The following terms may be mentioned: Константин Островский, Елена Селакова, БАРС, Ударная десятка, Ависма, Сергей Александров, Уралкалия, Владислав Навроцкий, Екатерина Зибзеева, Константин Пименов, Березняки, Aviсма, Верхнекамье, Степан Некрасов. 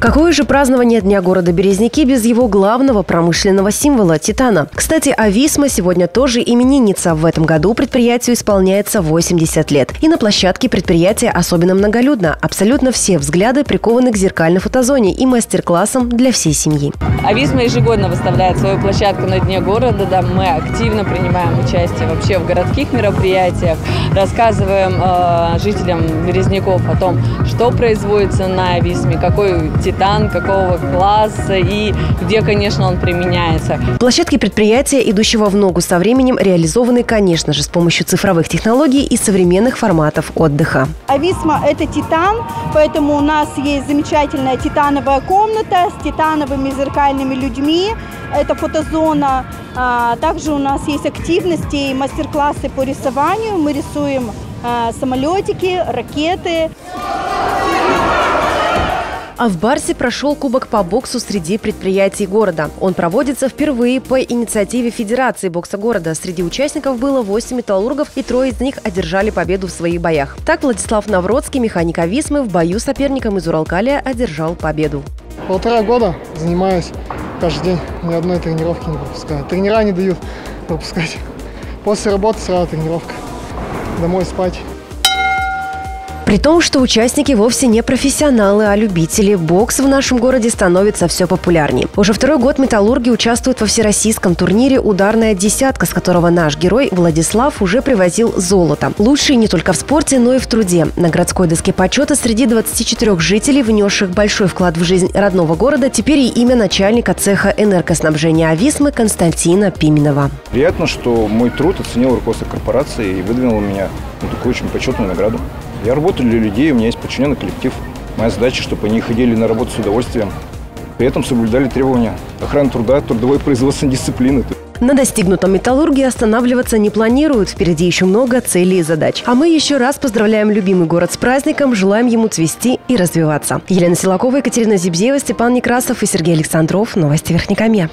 Какое же празднование Дня города Березняки без его главного промышленного символа – титана? Кстати, Ависма сегодня тоже именинница. В этом году предприятию исполняется 80 лет. И на площадке предприятия особенно многолюдно. Абсолютно все взгляды прикованы к зеркальной фотозоне и мастер-классам для всей семьи. Ависма ежегодно выставляет свою площадку на Дне города. Да, мы активно принимаем участие вообще в городских мероприятиях, рассказываем жителям Березняков о том, что производится на Ависме, какой титан, какого класса и где, конечно, он применяется. Площадки предприятия, идущего в ногу со временем, реализованы, конечно же, с помощью цифровых технологий и современных форматов отдыха. Ависма – это титан, поэтому у нас есть замечательная титановая комната с титановыми зеркальными людьми. Это фотозона. Также у нас есть активности и мастер-классы по рисованию. Мы рисуем самолетики, ракеты. А в БАРСе прошел кубок по боксу среди предприятий города. Он проводится впервые по инициативе Федерации бокса города. Среди участников было 8 металлургов, и 3 из них одержали победу в своих боях. Так, Владислав Навроцкий, механик Ависмы, в бою с соперником из Уралкалия одержал победу. 1,5 года занимаюсь каждый день. Ни одной тренировки не пропускаю. Тренера не дают пропускать. После работы сразу тренировка. Домой спать. При том, что участники вовсе не профессионалы, а любители, бокс в нашем городе становится все популярнее. Уже второй год металлурги участвуют во всероссийском турнире «Ударная десятка», с которого наш герой Владислав уже привозил золото. Лучшие не только в спорте, но и в труде. На городской доске почета среди 24 жителей, внесших большой вклад в жизнь родного города, теперь и имя начальника цеха энергоснабжения Ависмы Константина Пименова. Приятно, что мой труд оценил руководство корпорации и выдвинуло меня на такую очень почетную награду. Я работаю для людей, у меня есть подчиненный коллектив. Моя задача, чтобы они ходили на работу с удовольствием. При этом соблюдали требования охраны труда, трудовой производственной дисциплины. На достигнутом металлурги останавливаться не планируют. Впереди еще много целей и задач. А мы еще раз поздравляем любимый город с праздником, желаем ему цвести и развиваться. Елена Селакова, Екатерина Зибзеева, Степан Некрасов и Сергей Александров. Новости Верхнекамья.